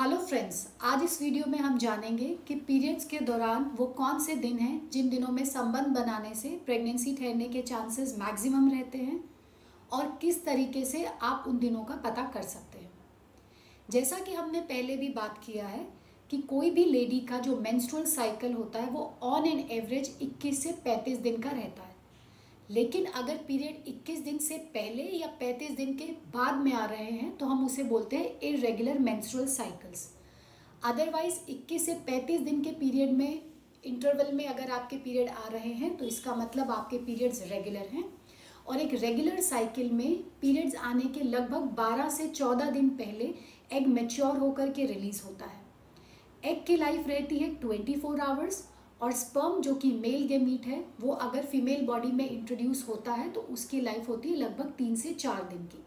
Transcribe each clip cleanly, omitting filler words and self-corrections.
Hello friends, आज इस video में हम जानेंगे कि पीरियड्स के दौरान वो कौन से दिन हैं जिन दिनों में संबंध बनाने से प्रेगनेंसी ठहरने के चांसेस मैक्सिमम रहते हैं और किस तरीके से आप उन दिनों का पता कर सकते हैं। जैसा कि हमने पहले भी बात किया है कि कोई भी लेडी का जो मेंस्ट्रुअल साइकिल होता है वो ऑन एन एवरेज 21 से 35 दिन का रहता है, लेकिन अगर पीरियड 21 दिन से पहले या 35 दिन के बाद में आ रहे हैं तो हम उसे बोलते हैं इर्रेगुलर मेंस्ट्रुअल साइकिल्स। अदरवाइज 21 से 35 दिन के पीरियड में इंटरवल में अगर आपके पीरियड आ रहे हैं तो इसका मतलब आपके पीरियड्स रेगुलर हैं। और एक रेगुलर साइकिल में पीरियड्स आने के लगभग 12 से 14 दिन पहले एग मैच्योर होकर के रिलीज़ होता है। एग की लाइफ रहती है 24 आवर्स और स्पर्म जो कि मेल गैमीट है वो अगर फीमेल बॉडी में इंट्रोड्यूस होता है तो उसकी लाइफ होती है लगभग 3 से 4 दिन की।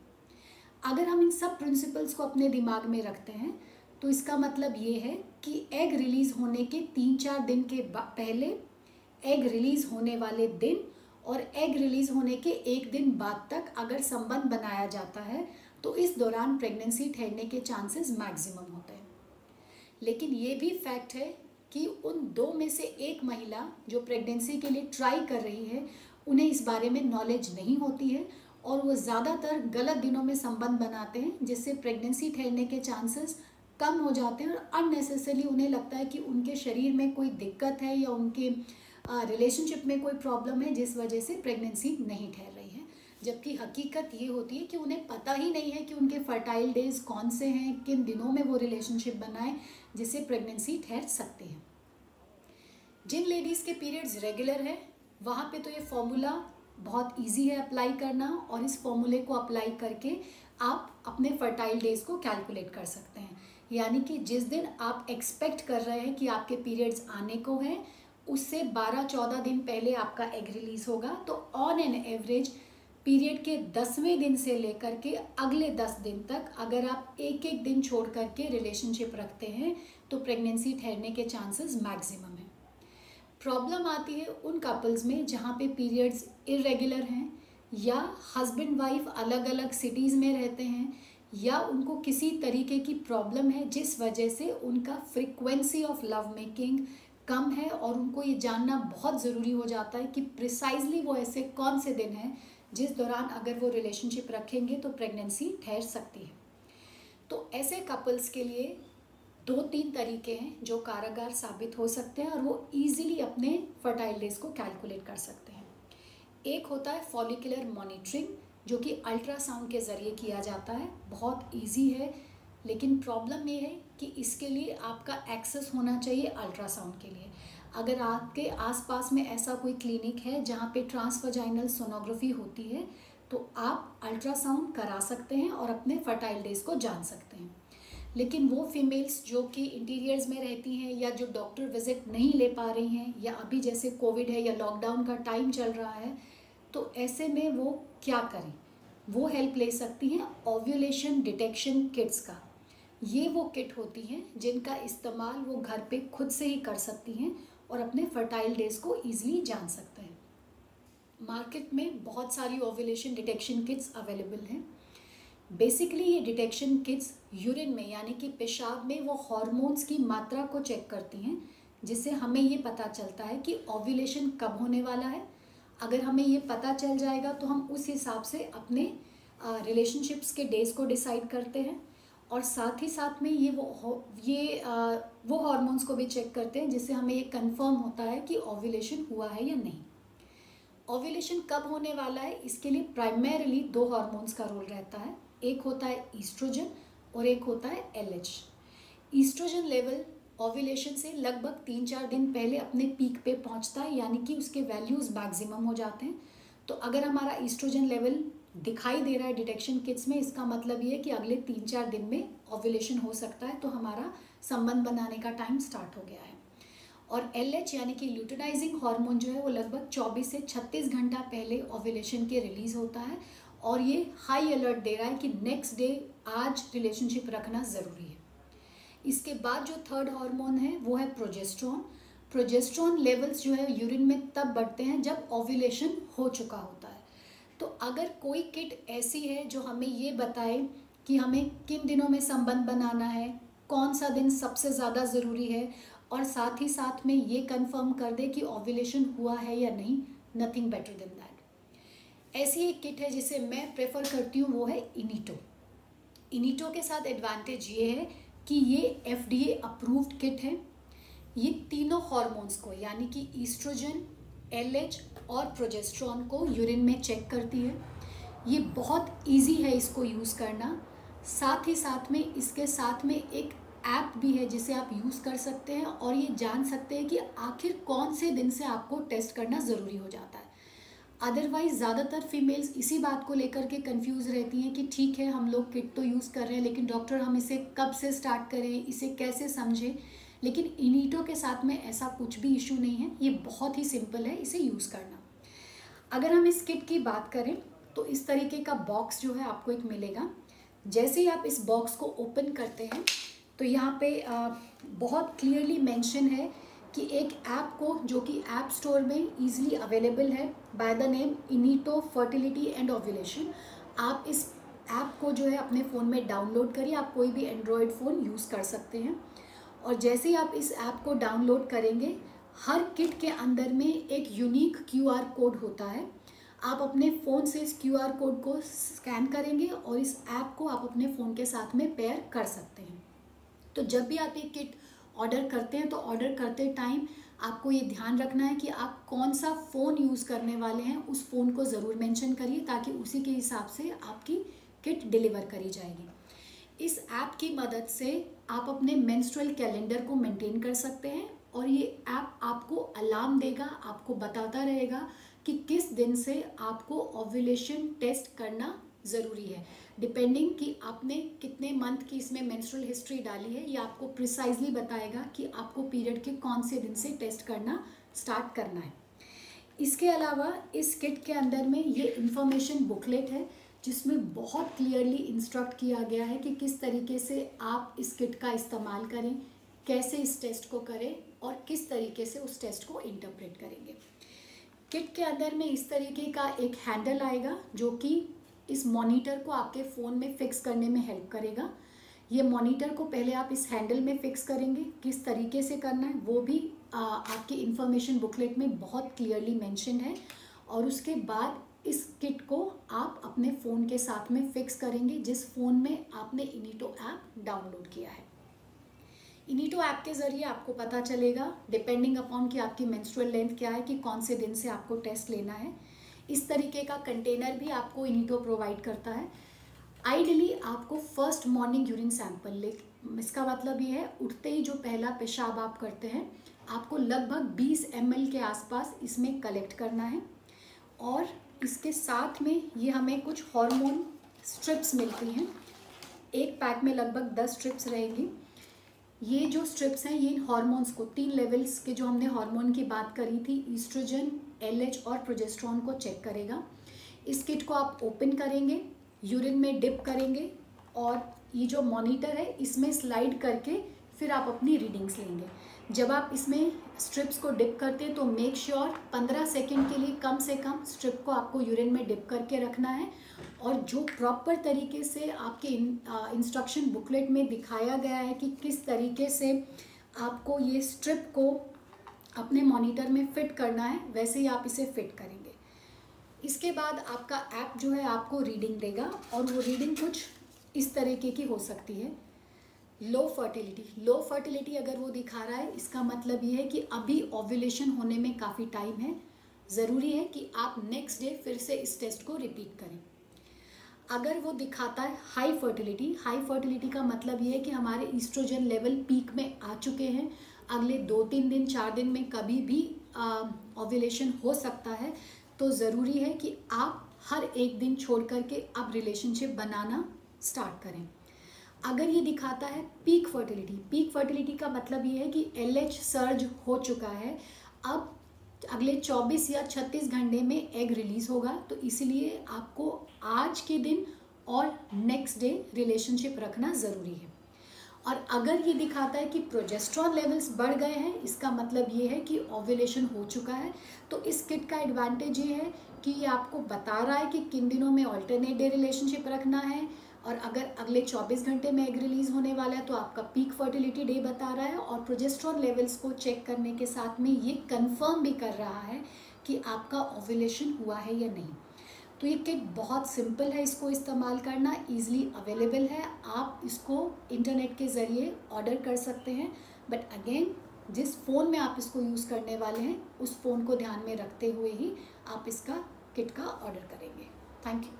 अगर हम इन सब प्रिंसिपल्स को अपने दिमाग में रखते हैं तो इसका मतलब ये है कि एग रिलीज़ होने के 3-4 दिन के पहले, एग रिलीज़ होने वाले दिन और एग रिलीज़ होने के 1 दिन बाद तक अगर संबंध बनाया जाता है तो इस दौरान प्रेगनेंसी ठहरने के चांसेस मैक्सिमम होते हैं। लेकिन ये भी फैक्ट है कि उन 2 में से 1 महिला जो प्रेगनेंसी के लिए ट्राई कर रही है उन्हें इस बारे में नॉलेज नहीं होती है और वो ज़्यादातर गलत दिनों में संबंध बनाते हैं, जिससे प्रेगनेंसी ठहरने के चांसेस कम हो जाते हैं और अननेसेसरली उन्हें लगता है कि उनके शरीर में कोई दिक्कत है या उनके रिलेशनशिप में कोई प्रॉब्लम है जिस वजह से प्रेगनेंसी नहीं ठहर रही है, जबकि हकीकत ये होती है कि उन्हें पता ही नहीं है कि उनके फर्टाइल डेज कौन से हैं, किन दिनों में वो रिलेशनशिप बनाएं जिससे प्रेगनेंसी ठहर सकती है। जिन लेडीज़ के पीरियड्स रेगुलर है वहाँ पे तो ये फॉर्मूला बहुत इजी है अप्लाई करना और इस फॉर्मूले को अप्लाई करके आप अपने फर्टाइल डेज को कैलकुलेट कर सकते हैं। यानी कि जिस दिन आप एक्सपेक्ट कर रहे हैं कि आपके पीरियड्स आने को हैं उससे 12-14 दिन पहले आपका एग रिलीज होगा, तो ऑन एन एवरेज पीरियड के 10वें दिन से लेकर के अगले 10 दिन तक अगर आप 1-1 दिन छोड़ करके रिलेशनशिप रखते हैं तो प्रेगनेंसी ठहरने के चांसेस मैक्सिमम है। प्रॉब्लम आती है उन कपल्स में जहाँ पे पीरियड्स इरेगुलर हैं या हस्बैंड वाइफ अलग अलग सिटीज़ में रहते हैं या उनको किसी तरीके की प्रॉब्लम है जिस वजह से उनका फ्रिक्वेंसी ऑफ लव मेकिंग कम है और उनको ये जानना बहुत ज़रूरी हो जाता है कि प्रिसाइजली वो ऐसे कौन से दिन हैं जिस दौरान अगर वो रिलेशनशिप रखेंगे तो प्रेगनेंसी ठहर सकती है। तो ऐसे कपल्स के लिए 2-3 तरीके हैं जो कारगर साबित हो सकते हैं और वो इजीली अपने फर्टाइल डेज को कैलकुलेट कर सकते हैं। एक होता है फॉलिकुलर मॉनिटरिंग जो कि अल्ट्रासाउंड के ज़रिए किया जाता है, बहुत इजी है, लेकिन प्रॉब्लम ये है कि इसके लिए आपका एक्सेस होना चाहिए अल्ट्रासाउंड के लिए। अगर आपके आसपास में ऐसा कोई क्लिनिक है जहाँ पे ट्रांसवजाइनल सोनोग्राफी होती है तो आप अल्ट्रासाउंड करा सकते हैं और अपने फर्टाइल डेज को जान सकते हैं। लेकिन वो फीमेल्स जो कि इंटीरियर्स में रहती हैं या जो डॉक्टर विजिट नहीं ले पा रही हैं या अभी जैसे कोविड है या लॉकडाउन का टाइम चल रहा है तो ऐसे में वो क्या करें, वो हेल्प ले सकती हैं ओव्यूलेशन डिटेक्शन किट्स का। ये वो किट होती हैं जिनका इस्तेमाल वो घर पे खुद से ही कर सकती हैं और अपने फर्टाइल डेज को ईजिली जान सकते हैं। मार्केट में बहुत सारी ओव्यूलेशन डिटेक्शन किट्स अवेलेबल हैं। बेसिकली ये डिटेक्शन किट्स यूरिन में यानी कि पेशाब में वो हार्मोन्स की मात्रा को चेक करती हैं, जिससे हमें ये पता चलता है कि ओव्यूलेशन कब होने वाला है। अगर हमें ये पता चल जाएगा तो हम उस हिसाब से अपने रिलेशनशिप्स के डेज को डिसाइड करते हैं और साथ ही साथ में वो हार्मोन्स को भी चेक करते हैं जिससे हमें ये कंफर्म होता है कि ओव्यूलेशन हुआ है या नहीं। ओव्यूलेशन कब होने वाला है इसके लिए प्राइमरीली 2 हार्मोन्स का रोल रहता है, एक होता है ईस्ट्रोजन और एक होता है एलएच। ईस्ट्रोजन लेवल ओव्यूलेशन से लगभग 3-4 दिन पहले अपने पीक पे पहुंचता है, यानी कि उसके वैल्यूज़ मैक्सिमम हो जाते हैं। तो अगर हमारा ईस्ट्रोजन लेवल दिखाई दे रहा है डिटेक्शन किट्स में, इसका मतलब ये है कि अगले 3-4 दिन में ओव्यूलेशन हो सकता है, तो हमारा संबंध बनाने का टाइम स्टार्ट हो गया है। और एलएच यानी कि ल्यूटिनाइजिंग हार्मोन जो है वो लगभग 24 से 36 घंटा पहले ओव्यूलेशन के रिलीज़ होता है और ये हाई अलर्ट दे रहा है कि नेक्स्ट डे आज रिलेशनशिप रखना ज़रूरी है। इसके बाद जो थर्ड हार्मोन है वो है प्रोजेस्ट्रॉन। प्रोजेस्ट्रॉन लेवल्स जो है यूरिन में तब बढ़ते हैं जब ओव्यूलेशन हो चुका होता है। तो अगर कोई किट ऐसी है जो हमें ये बताए कि हमें किन दिनों में संबंध बनाना है, कौन सा दिन सबसे ज़्यादा ज़रूरी है, और साथ ही साथ में ये कंफर्म कर दे कि ओव्यूलेशन हुआ है या नहीं, नथिंग बेटर देन दैट। ऐसी एक किट है जिसे मैं प्रेफर करती हूँ, वो है इनिटो। इनिटो के साथ एडवांटेज ये है कि ये FDA अप्रूव्ड किट है। ये तीनों हार्मोन्स को यानी कि ईस्ट्रोजन, LH और प्रोजेस्ट्रॉन को यूरिन में चेक करती है। ये बहुत इजी है इसको यूज़ करना। साथ ही साथ में इसके साथ में एक ऐप भी है जिसे आप यूज़ कर सकते हैं और ये जान सकते हैं कि आखिर कौन से दिन से आपको टेस्ट करना ज़रूरी हो जाता है। अदरवाइज़ ज़्यादातर फीमेल्स इसी बात को लेकर के कंफ्यूज रहती हैं कि ठीक है हम लोग किट तो यूज़ कर रहे हैं, लेकिन डॉक्टर हम इसे कब से स्टार्ट करें, इसे कैसे समझें। लेकिन इनिटो के साथ में ऐसा कुछ भी इशू नहीं है, ये बहुत ही सिंपल है इसे यूज़ करना। अगर हम इस किट की बात करें तो इस तरीके का बॉक्स जो है आपको एक मिलेगा। जैसे ही आप इस बॉक्स को ओपन करते हैं तो यहाँ पे बहुत क्लियरली मेंशन है कि एक ऐप को, जो कि ऐप स्टोर में ईजिली अवेलेबल है by the name Inito fertility and ovulation, आप इस ऐप को जो है अपने फ़ोन में डाउनलोड करिए। आप कोई भी एंड्रॉयड फ़ोन यूज़ कर सकते हैं। और जैसे ही आप इस ऐप को डाउनलोड करेंगे, हर किट के अंदर में एक यूनिक QR कोड होता है। आप अपने फ़ोन से इस QR कोड को स्कैन करेंगे और इस ऐप को आप अपने फ़ोन के साथ में पेयर कर सकते हैं। तो जब भी आप एक किट ऑर्डर करते हैं तो ऑर्डर करते टाइम आपको ये ध्यान रखना है कि आप कौन सा फ़ोन यूज़ करने वाले हैं, उस फ़ोन को ज़रूर मेंशन करिए ताकि उसी के हिसाब से आपकी किट डिलीवर करी जाएगी। इस ऐप की मदद से आप अपने मेंस्ट्रुअल कैलेंडर को मेंटेन कर सकते हैं और ये ऐप आपको अलार्म देगा, आपको बताता रहेगा कि किस दिन से आपको ओव्यूलेशन टेस्ट करना ज़रूरी है, डिपेंडिंग कि आपने कितने मंथ की इसमें मेंस्ट्रुअल हिस्ट्री डाली है। ये आपको प्रिसाइजली बताएगा कि आपको पीरियड के कौन से दिन से टेस्ट करना स्टार्ट करना है। इसके अलावा इस किट के अंदर में ये इन्फॉर्मेशन बुकलेट है जिसमें बहुत क्लियरली इंस्ट्रक्ट किया गया है कि किस तरीके से आप इस किट का इस्तेमाल करें, कैसे इस टेस्ट को करें और किस तरीके से उस टेस्ट को इंटरप्रेट करेंगे। किट के अंदर में इस तरीके का एक हैंडल आएगा जो कि इस मॉनिटर को आपके फ़ोन में फ़िक्स करने में हेल्प करेगा। ये मॉनिटर को पहले आप इस हैंडल में फ़िक्स करेंगे, किस तरीके से करना है वो भी आपकी इन्फॉर्मेशन बुकलेट में बहुत क्लियरली मेंशन है। और उसके बाद इस किट को आप अपने फ़ोन के साथ में फ़िक्स करेंगे जिस फ़ोन में आपने इनिटो ऐप डाउनलोड किया है। इनिटो ऐप के ज़रिए आपको पता चलेगा, डिपेंडिंग अपॉन कि आपकी मेंस्ट्रुअल लेंथ क्या है, कि कौन से दिन से आपको टेस्ट लेना है। इस तरीके का कंटेनर भी आपको इनिटो प्रोवाइड करता है। आइडियली आपको फर्स्ट मॉर्निंग यूरिन सैंपल इसका मतलब ये है उठते ही जो पहला पेशाब आप करते हैं, आपको लगभग 20 ml के आसपास इसमें कलेक्ट करना है। और इसके साथ में ये हमें कुछ हार्मोन स्ट्रिप्स मिलती हैं। एक पैक में लगभग 10 स्ट्रिप्स रहेगी। ये जो स्ट्रिप्स हैं ये इन हार्मोन्स को, 3 लेवल्स के जो हमने हार्मोन की बात करी थी, ईस्ट्रोजन, LH और प्रोजेस्ट्रॉन को चेक करेगा। इस किट को आप ओपन करेंगे, यूरिन में डिप करेंगे और ये जो मॉनिटर है इसमें स्लाइड करके फिर आप अपनी रीडिंग्स लेंगे। जब आप इसमें स्ट्रिप्स को डिप करते हैं तो मेक श्योर 15 सेकेंड के लिए कम से कम स्ट्रिप को आपको यूरिन में डिप करके रखना है। और जो प्रॉपर तरीके से आपके इंस्ट्रक्शन बुकलेट में दिखाया गया है कि किस तरीके से आपको ये स्ट्रिप को अपने मॉनिटर में फ़िट करना है, वैसे ही आप इसे फ़िट करेंगे। इसके बाद आपका ऐप जो है आपको रीडिंग देगा और वो रीडिंग कुछ इस तरीके की हो सकती है। लो फर्टिलिटी अगर वो दिखा रहा है इसका मतलब ये है कि अभी ओव्यूलेशन होने में काफ़ी टाइम है, ज़रूरी है कि आप नेक्स्ट डे फिर से इस टेस्ट को रिपीट करें। अगर वो दिखाता है हाई फर्टिलिटी का मतलब ये है कि हमारे ईस्ट्रोजन लेवल पीक में आ चुके हैं, अगले 2-3 दिन 4 दिन में कभी भी ओव्यूलेशन हो सकता है, तो ज़रूरी है कि आप हर एक दिन छोड़ करके आप रिलेशनशिप बनाना स्टार्ट करें। अगर ये दिखाता है पीक फर्टिलिटी का मतलब ये है कि LH सर्ज हो चुका है, अब अगले 24 या 36 घंटे में एग रिलीज़ होगा, तो इसलिए आपको आज के दिन और नेक्स्ट डे रिलेशनशिप रखना ज़रूरी है। और अगर ये दिखाता है कि प्रोजेस्ट्रॉन लेवल्स बढ़ गए हैं, इसका मतलब ये है कि ओव्यूलेशन हो चुका है। तो इस किट का एडवांटेज ये है कि ये आपको बता रहा है कि किन दिनों में ऑल्टरनेट डे रिलेशनशिप रखना है, और अगर अगले 24 घंटे में एग रिलीज़ होने वाला है तो आपका पीक फर्टिलिटी डे बता रहा है, और प्रोजेस्ट्रॉन लेवल्स को चेक करने के साथ में ये कंफर्म भी कर रहा है कि आपका ओव्यूलेशन हुआ है या नहीं। तो ये किट बहुत सिंपल है, इसको इस्तेमाल करना, ईज़िली अवेलेबल है, आप इसको इंटरनेट के ज़रिए ऑर्डर कर सकते हैं। बट अगेन, जिस फ़ोन में आप इसको यूज़ करने वाले हैं उस फ़ोन को ध्यान में रखते हुए ही आप इसका किट का ऑर्डर करेंगे। Thank you.